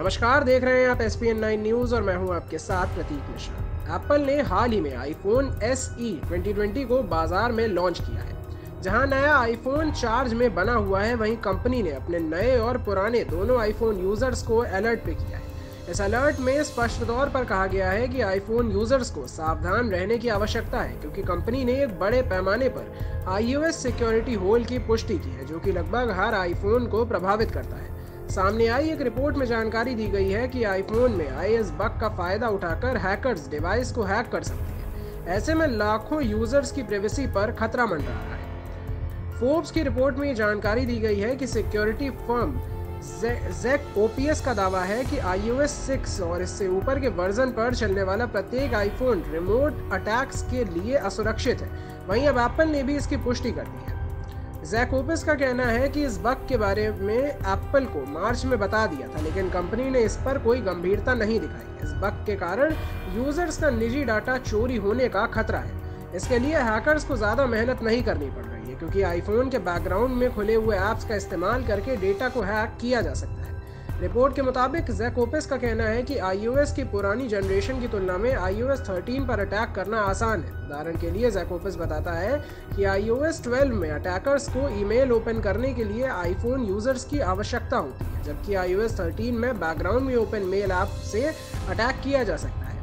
नमस्कार, देख रहे हैं आप SPN 9 न्यूज़ और मैं हूं आपके साथ प्रतीक मिश्रा। एप्पल ने हाल ही में iPhone SE 2020 को बाजार में लॉन्च किया है। जहां नया iPhone चार्ज में बना हुआ है, वहीं कंपनी ने अपने नए और पुराने दोनों iPhone यूजर्स को अलर्ट पे किया है। इस अलर्ट में स्पष्ट तौर पर कहा गया है कि iPhone यूजर्स को सावधान रहने की आवश्यकता है, क्योंकि कंपनी ने एक बड़े पैमाने पर iOS सिक्योरिटी होल की पुष्टि की है, जो कि लगभग हर iPhone को प्रभावित करता है। सामने आई एक रिपोर्ट में जानकारी दी गई है कि आईफोन में आईएस बग का फायदा उठाकर हैकर्स डिवाइस को हैक कर सकते हैं। ऐसे में लाखों यूजर्स की प्राइवेसी पर खतरा मंडरा रहा है। फोर्ब्स की रिपोर्ट में जानकारी दी गई है कि सिक्योरिटी फर्म ZecOps का दावा है कि iOS 6 और इससे ऊपर के वर्जन पर चलने वाला प्रत्येक आईफोन रिमोट अटैक्स के लिए असुरक्षित है। वहीं अब एप्पल ने भी इसकी पुष्टि कर दी है। ZecOps का कहना है कि इस बग के बारे में एप्पल को मार्च में बता दिया था, लेकिन कंपनी ने इस पर कोई गंभीरता नहीं दिखाई। इस बग के कारण यूजर्स का निजी डाटा चोरी होने का खतरा है। इसके लिए हैकर्स को ज़्यादा मेहनत नहीं करनी पड़ रही है, क्योंकि आईफोन के बैकग्राउंड में खुले हुए ऐप्स का इस्तेमाल करके डेटा को हैक किया जा सकता है। रिपोर्ट के मुताबिक ZecOps का कहना है कि iOS की पुरानी जनरेशन की तुलना में iOS 13 पर अटैक करना आसान है। उदाहरण के लिए ZecOps बताता है कि iOS 12 में अटैकर्स को ईमेल ओपन करने के लिए आईफोन यूजर्स की आवश्यकता होती है, जबकि iOS 13 में बैकग्राउंड में ओपन मेल ऐप से अटैक किया जा सकता है।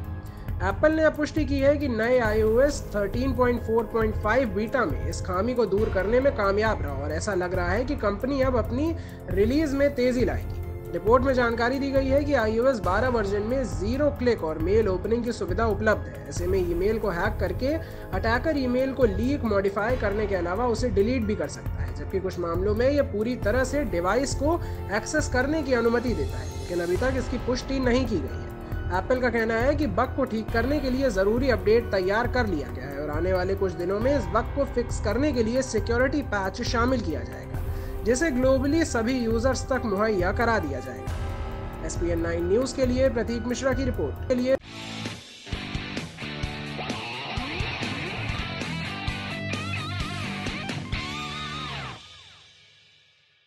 एप्पल ने पुष्टि की है कि नए iOS 13.4.5 बीटा में इस खामी को दूर करने में कामयाब रहा और ऐसा लग रहा है कि कंपनी अब अपनी रिलीज में तेजी लाएगी। रिपोर्ट में जानकारी दी गई है कि iOS 12 वर्जन में 0 क्लिक और मेल ओपनिंग की सुविधा उपलब्ध है। ऐसे में ईमेल को हैक करके अटैकर ईमेल को लीक, मॉडिफाई करने के अलावा उसे डिलीट भी कर सकता है, जबकि कुछ मामलों में यह पूरी तरह से डिवाइस को एक्सेस करने की अनुमति देता है, लेकिन अभी तक इसकी पुष्टि नहीं की गई है। एप्पल का कहना है कि बग को ठीक करने के लिए ज़रूरी अपडेट तैयार कर लिया गया है और आने वाले कुछ दिनों में इस बग को फिक्स करने के लिए सिक्योरिटी पैच शामिल किया जाएगा, जिसे ग्लोबली सभी यूजर्स तक मुहैया करा दिया जाएगा। SPN 9 न्यूज़ के लिए प्रतीक मिश्रा की रिपोर्ट के लिए।